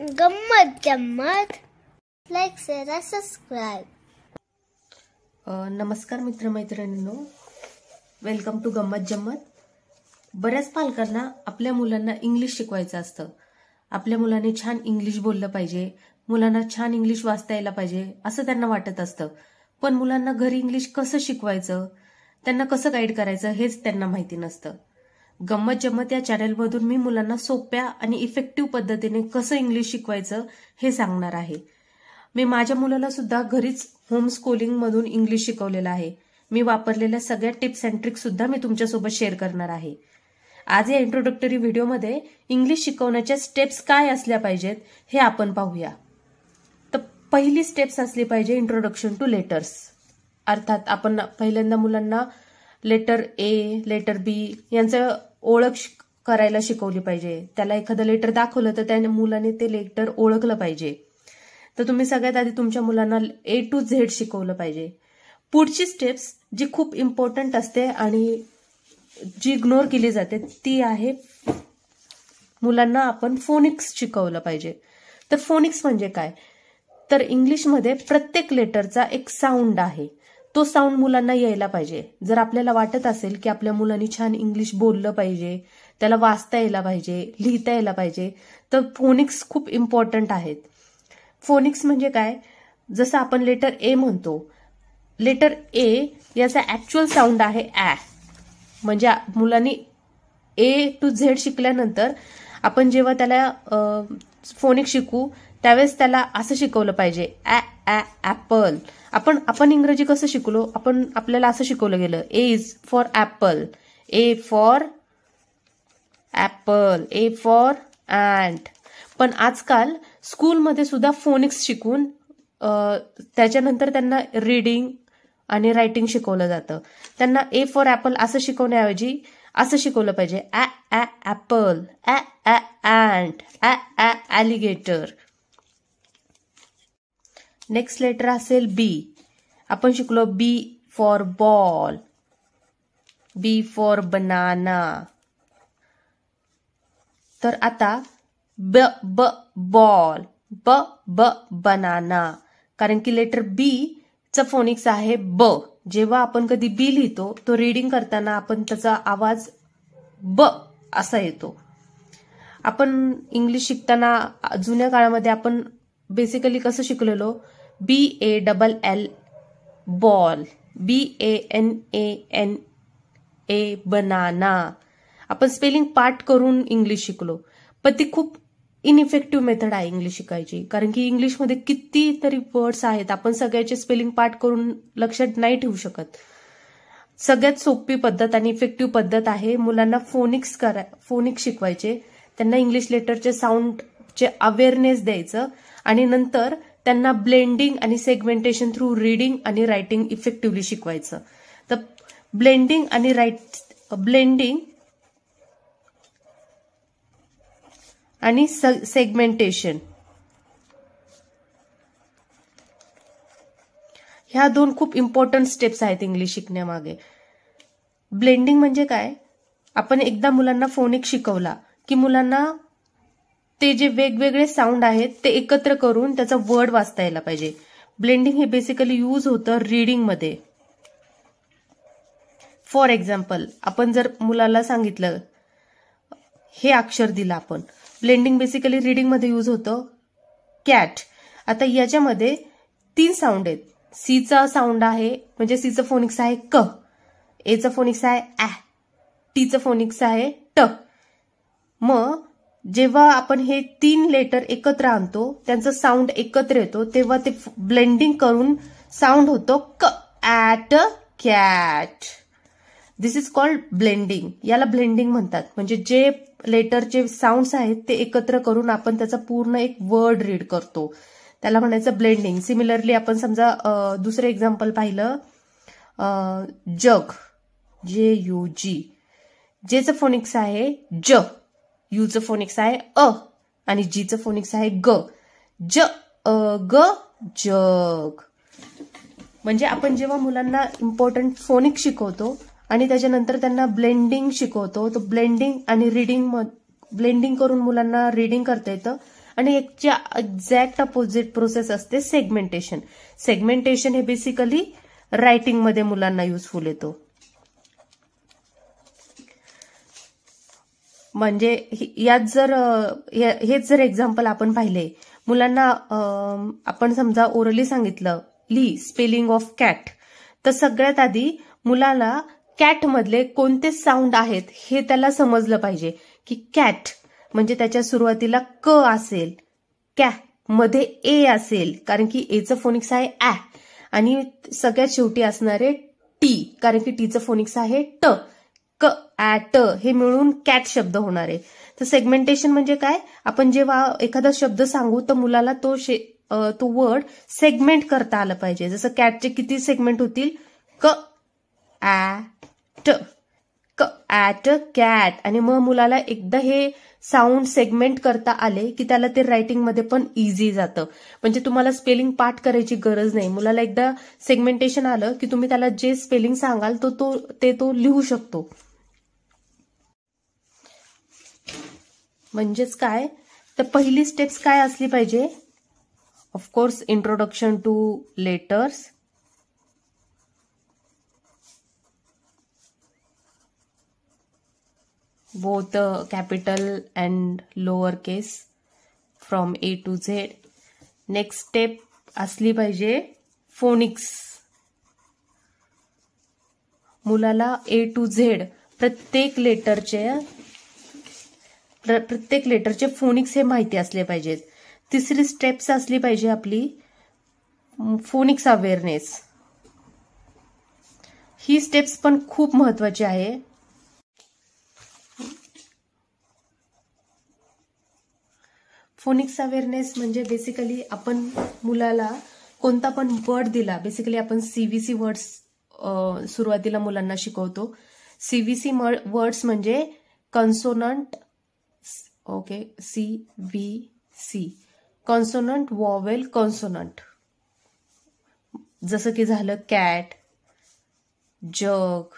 गम्मत जम्मत, like share subscribe. नमस्कार मित्रमैत्रिणींनो, welcome to गम्मत जम्मत। बऱ्याच पालकांना आपल्या मुलांना इंग्लिश शिकवायचं असतं, आपल्या मुलांनी छान इंग्लिश बोललं पाहिजे, मुलांना छान इंग्लिश वाचता यायला पाहिजे असं त्यांना वाटत असतं, पण मुलांना घरी इंग्लिश कसं शिकवायचं, त्यांना कसं गाईड करायचं हेच त्यांना माहिती नसतं। गम्मत जम्मत या चॅनलमधून मी मुलांना सोप्या आणि इफेक्टिव्ह पद्धतीने कसं इंग्लिश शिकवायचं हे सांगणार आहे। मी माझ्या मुलाला सुद्धा घरीच होम स्कूलिंग मधून इंग्लिश शिकवलेलं आहे। मी वापरलेल्या सगळ्या टिप्स अँड ट्रिक्स सुद्धा मी तुमच्यासोबत शेअर करणार आहे। आज या इंट्रोडक्टरी व्हिडिओमध्ये इंग्लिश शिकवण्याच्या स्टेप्स काय असल्या पाहिजेत हे आपण पाहूया। तर पहिली स्टेप्स असली पाहिजे इंट्रोडक्शन टू लेटर्स, अर्थात आपण पहिल्यांदा मुलांना लेटर ए, लेटर बी यांचं ओळख करायला शिकवली पाहिजे। त्याला एखादं लेटर दाखवलं तर त्या मुलाने ते लेटर ओळखलं पाहिजे। तर तुम्ही सगळ्यात आधी तुमच्या मुलांना ए टू झेड शिकवलं पाहिजे। पुढची स्टेप्स जी खूप इम्पॉर्टंट असते आणि जी इग्नोर केली जाते ती आहे मुलांना आपण फोनिक्स शिकवलं पाहिजे। तर फोनिक्स म्हणजे काय, तर इंग्लिशमध्ये प्रत्येक लेटरचा एक साऊंड आहे, तो साऊंड मुलांना यायला पाहिजे। जर आपल्याला वाटत असेल की आपल्या मुलांनी छान इंग्लिश बोललं पाहिजे, त्याला वाचता यायला पाहिजे, लिहिता यायला पाहिजे, तर फोनिक्स खूप इम्पॉर्टंट आहेत। फोनिक्स म्हणजे काय, जसं आपण लेटर ए म्हणतो, लेटर ए याचा ऍक्च्युअल साऊंड आहे ॲ, म्हणजे मुलांनी ए टू झेड शिकल्यानंतर आपण जेव्हा त्याला फोनिक्स शिकू त्यावेळेस त्याला असं शिकवलं पाहिजे, ॲ ॲ ॲपल। आपण आपण इंग्रजी कसं शिकलो, आपण आपल्याला असं शिकवलं गेलं, A is for apple, A for apple, A for ant. पण आजकाल स्कूलमध्ये सुद्धा फोनिक्स शिकून त्याच्यानंतर त्यांना रीडिंग आणि रायटिंग शिकवलं जातं। त्यांना ए फॉर ॲपल असं शिकवण्याऐवजी असं शिकवलं पाहिजे, a a apple, a a ant, a a alligator. Next letter असेल बी, आपण शिकलो B for ball, B for banana. तर आता ब ब बॉल, ब ब बनाना, कारण की लेटर बी चा फोनिक्स आहे ब। जेव्हा आपण कधी बी लिहितो तो रीडिंग करताना आपण त्याचा आवाज ब असा येतो। आपण इंग्लिश शिकताना जुन्या काळामध्ये आपण बेसिकली कसं शिकलेलो, B A double L ball, B A N A N A banana, आपण स्पेलिंग पार्ट करून इंग्लिश शिकलो। पण ती खूप इनइफेक्टिव्ह मेथड आहे इंग्लिश शिकायची, कारण की इंग्लिशमध्ये कितीतरी वर्ड्स आहेत, आपण सगळ्याचे स्पेलिंग पार्ट करून लक्षात नाही ठेवू शकत। सगळ्यात सोपी पद्धत आणि इफेक्टिव्ह पद्धत आहे मुलांना फोनिक्स शिकवायचे, त्यांना इंग्लिश लेटरचे साऊंडचे अवेअरनेस द्यायचं आणि नंतर त्यांना ब्लेंडिंग आणि सेगमेंटेशन थ्रू रीडिंग आणि रायटिंग इफेक्टिव्हली शिकवायचं। तर ब्लेंडिंग आणि ब्लेंडिंग आणि सेगमेंटेशन ह्या दोन खूप इम्पॉर्टंट स्टेप्स आहेत इंग्लिश शिकण्यामागे। ब्लेंडिंग म्हणजे काय, आपण एकदा मुलांना फोनिक्स शिकवला की मुलांना ते जे वेगवेगळे साऊंड आहेत ते एकत्र करून त्याचा वर्ड वाचता यायला पाहिजे। ब्लेंडिंग हे बेसिकली यूज होतं रीडिंगमध्ये। फॉर एक्झाम्पल, आपण जर मुलाला सांगितलं हे अक्षर दिलं, आपण ब्लेंडिंग बेसिकली रीडिंगमध्ये यूज होतं कॅट। आता याच्यामध्ये तीन साऊंड आहेत, सीचा साऊंड आहे म्हणजे सीचं फोनिक्स आहे क, एचं फोनिक्स आहे ॲ, टीचं फोनिक्स आहे ट। मग जेव्हा आपण हे तीन लेटर एकत्र आणतो, त्यांचं साऊंड एकत्र येतो, तेव्हा ते ब्लेंडिंग करून साऊंड होतो क at cat. This is called blending, याला ब्लेंडिंग म्हणतात। म्हणजे जे लेटरचे साऊंड्स आहेत ते एकत्र करून आपण त्याचा पूर्ण एक वर्ड रीड करतो, त्याला म्हणायचं ब्लेंडिंग। सिमिलरली आपण समजा दुसरं एक्झाम्पल पाहिलं, जग, जे यू जी, जेचं फोनिक्स आहे ज, यूचं फोनिक्स आहे अ आणि जीचं फोनिक्स आहे ग, ज अ ग जग। म्हणजे आपण जेव्हा मुलांना इम्पॉर्टंट फोनिक्स शिकवतो आणि त्याच्यानंतर त्यांना ब्लेंडिंग शिकवतो, तर ब्लेंडिंग आणि रीडिंग, ब्लेंडिंग करून मुलांना रीडिंग करता येतं आणि एक एक्झॅक्ट अपोजिट प्रोसेस असते सेगमेंटेशन. सेगमेंटेशन हे बेसिकली रायटिंग मध्ये मुलांना युजफुल येतो. म्हणजे हेच जर एक्झाम्पल आपण पाहिले मुलांना आपण समजा ओरली सांगितलं ली स्पेलिंग ऑफ कॅट, तर सगळ्यात आधी मुलाला कॅट मधले कोणते साऊंड आहेत हे त्याला समजलं पाहिजे की कॅट म्हणजे त्याच्या सुरुवातीला क असेल, कॅ मध्ये ए असेल कारण की एचं फोनिक्स आहे ॲ, आणि सगळ्यात शेवटी असणारे टी कारण की टीचं फोनिक्स आहे ट. क ॲ ट हे मिळून कॅट शब्द होणार आहे. तर सेगमेंटेशन म्हणजे काय, आपण जेव्हा एखादा शब्द सांगू तर मुलाला तो वर्ड सेगमेंट करता आला पाहिजे. जसं कॅटचे किती सेगमेंट होतील, क ॲ ट, क ॲ ट कॅट, आणि मग मुलाला एकदा हे साऊंड सेगमेंट करता आले की त्याला ते रायटिंगमध्ये पण इझी जातं. म्हणजे तुम्हाला स्पेलिंग पाठ करायची गरज नाही, मुलाला एकदा सेगमेंटेशन आलं की तुम्ही त्याला जे स्पेलिंग सांगाल तो लिहू शकतो. म्हणजेच काय, तर पहिली स्टेप्स काय असली पाहिजे, of course introduction to letters, both capital and lowercase from A to Z. Next step असली पाहिजे फोनिक्स. मुलाला A to Z प्रत्येक लेटरचे फोनिक्स हे माहिती असले पाहिजेत. तिसरी स्टेप्स असली पाहिजे आपली फोनिक्स अवेअरनेस. ही स्टेप्स पण खूप महत्वाची आहे. फोनिक्स अवेअरनेस म्हणजे बेसिकली आपण मुलाला कोणता पण वर्ड दिला, बेसिकली आपण सीव्हीसी वर्ड्स सुरुवातीला मुलांना शिकवतो. सीव्हीसी वर्ड्स म्हणजे consonant, okay, C V C, consonant vowel consonant, जसं की झालं cat, jug,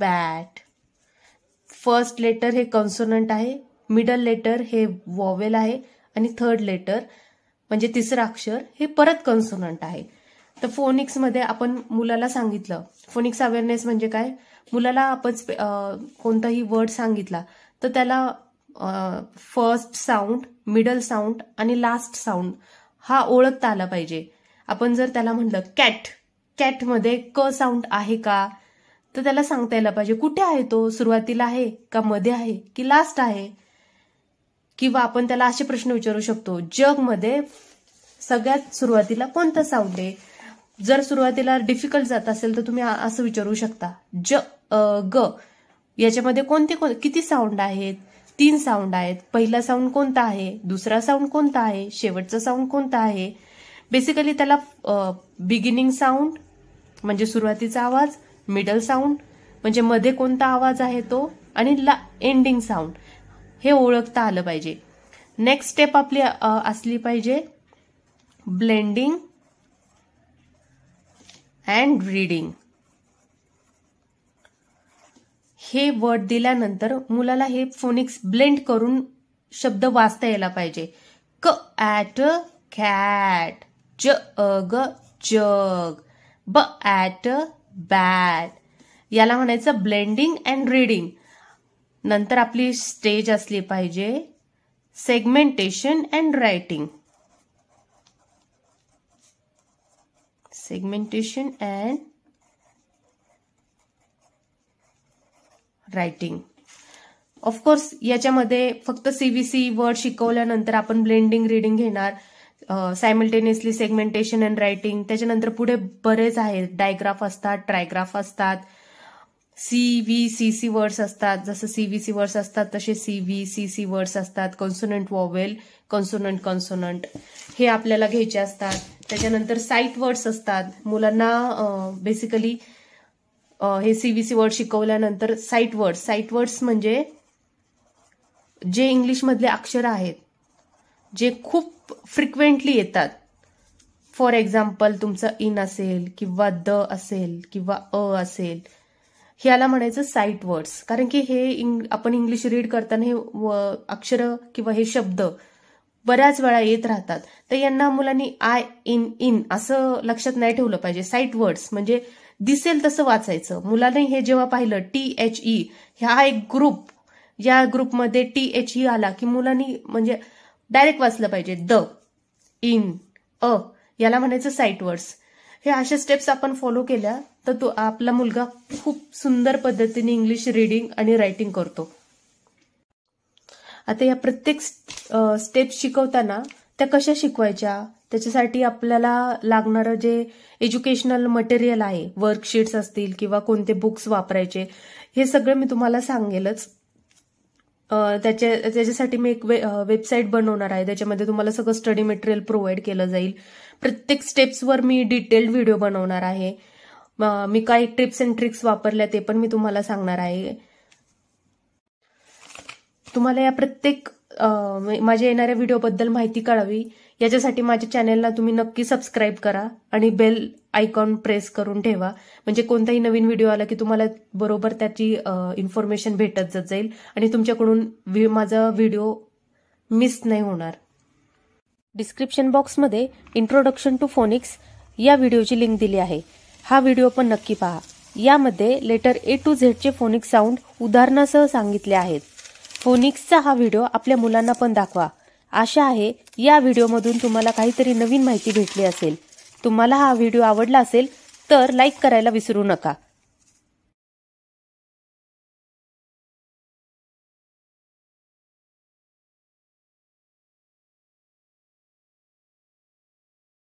bat. First letter हे कॉन्सोनंट आहे, मिडल लेटर हे वॉवेल आहे, आणि थर्ड लेटर म्हणजे तिसरं अक्षर हे परत कॉन्सोनंट आहे. तर फोनिक्समध्ये आपण मुलाला सांगितलं, फोनिक्स अवेअरनेस म्हणजे काय, मुलाला आपण कोणताही वर्ड सांगितला तर त्याला फर्स्ट साऊंड, मिडल साऊंड आणि लास्ट साऊंड हा ओळखता आला पाहिजे. आपण जर त्याला म्हटलं कॅट, कॅटमध्ये क साऊंड आहे का तर त्याला सांगता यायला पाहिजे कुठे आहे तो, सुरुवातीला आहे का, मध्ये आहे की लास्ट आहे. किंवा आपण त्याला असे प्रश्न विचारू शकतो, जगमध्ये सगळ्यात सुरुवातीला कोणता साऊंड आहे. जर सुरुवातीला डिफिकल्ट जात असेल तर तुम्ही असं विचारू शकता, ज ग याच्यामध्ये किती साऊंड आहेत, 3 साऊंड आहेत. पहिला साऊंड कोणता आहे, दुसरा साऊंड कोणता आहे, शेवटचा साऊंड कोणता आहे. बेसिकली त्याला बिगिनिंग साऊंड म्हणजे सुरुवातीचा आवाज, मिडल साऊंड म्हणजे मध्ये कोणता आवाज आहे तो, आणि एंडिंग साऊंड हे ओळखता आलं पाहिजे. नेक्स्ट स्टेप आपली असली पाहिजे ब्लेंडिंग अँड रीडिंग. हे वर्ड दिल्यानंतर मुलाला हे फोनिक्स ब्लेंड करून शब्द वाचता यायला पाहिजे. क ॲट कॅट, ज ग जग, ब ॲट बॅट, याला म्हणायचं ब्लेंडिंग अँड रीडिंग. नंतर आपली स्टेज असली पाहिजे segmentation and writing. Segmentation and writing. Of course याच्यामध्ये फक्त सीव्हीसी वर्ड शिकवल्यानंतर आपण ब्लेंडिंग रीडिंग घेणार, सायमल्टेनियसली सेगमेंटेशन अँड रायटिंग. त्याच्यानंतर पुढे बरेच आहेत, डायग्राफ असतात, ट्रायग्राफ असतात, सीव्हीसी वर्ड्स असतात. जसं सीव्हीसी वर्ड्स असतात तसे सीव्हीसी वर्ड्स असतात, कॉन्सोनंट वॉवेल कॉन्सोनंट कॉन्सोनंट हे आपल्याला घ्यायचे असतात. त्याच्यानंतर साईट वर्ड्स असतात. मुलांना बेसिकली हे सीव्हीसी वर्ड शिकवल्यानंतर साईट वर्ड्स म्हणजे जे इंग्लिशमधले अक्षर आहेत जे खूप फ्रिक्वेंटली येतात. फॉर एक्झाम्पल तुमचं इन असेल किंवा द असेल किंवा अ असेल, ह्याला म्हणायचं साईट वर्ड्स, कारण की हे आपण इंग्लिश रीड करताना हे अक्षर किंवा हे शब्द बऱ्याच वेळा येत राहतात. तर यांना मुलांनी आय इन इन असं लक्षात नाही ठेवलं पाहिजे. साईट वर्ड्स म्हणजे दिसेल तसं वाचायचं. मुलांनी हे जेव्हा पाहिलं THE हा एक ग्रुप, या ग्रुपमध्ये THE आला की मुलांनी म्हणजे डायरेक्ट वाचलं पाहिजे. द इन अ याला म्हणायचं साईट वर्ड्स. हे अशा स्टेप्स आपण फॉलो केल्या तर तो आपला मुलगा खूप सुंदर पद्धतीने इंग्लिश रीडिंग आणि रायटिंग करतो. आता या प्रत्येक स्टेप्स शिकवताना त्या कशा शिकवायच्या त्याच्यासाठी आपल्याला लागणारं जे एज्युकेशनल मटेरियल आहे, वर्कशीट्स असतील किंवा कोणते बुक्स वापरायचे, हे सगळं मी तुम्हाला सांगेलच. त्याच्यासाठी मी एक वेबसाईट बनवणार आहे, त्याच्यामध्ये तुम्हाला सगळं स्टडी मटेरियल प्रोव्हाइड केलं जाईल. प्रत्येक स्टेप्सवर मी डिटेल्ड व्हिडिओ बनवणार आहे. मी काही टिप्स अँड ट्रिक्स वापरल्या ते पण मी तुम्हाला सांगणार आहे. तुम्हाला या प्रत्येक माझ्या येणाऱ्या व्हिडिओबद्दल माहिती कळावी याच्यासाठी माझ्या चॅनेलला तुम्ही नक्की सबस्क्राईब करा आणि बेल आयकॉन प्रेस करून ठेवा, म्हणजे कोणताही नवीन व्हिडिओ आला की तुम्हाला बरोबर त्याची इन्फॉर्मेशन भेटत जाईल आणि तुमच्याकडून माझा व्हिडिओ मिस नाही होणार. डिस्क्रिप्शन बॉक्समध्ये इंट्रोडक्शन टू फोनिक्स या व्हिडिओची लिंक दिली आहे, हा व्हिडिओ पण नक्की पहा. यामध्ये लेटर A to Z चे फोनिक्स साऊंड उदाहरणासह सांगितले आहेत. फोनिक्सचा हा व्हिडिओ आपल्या मुलांना पण दाखवा. आशा आहे या व्हिडिओमधून तुम्हाला काहीतरी नवीन माहिती भेटली असेल. तुम्हाला हा व्हिडिओ आवडला असेल तर लाईक करायला विसरू नका.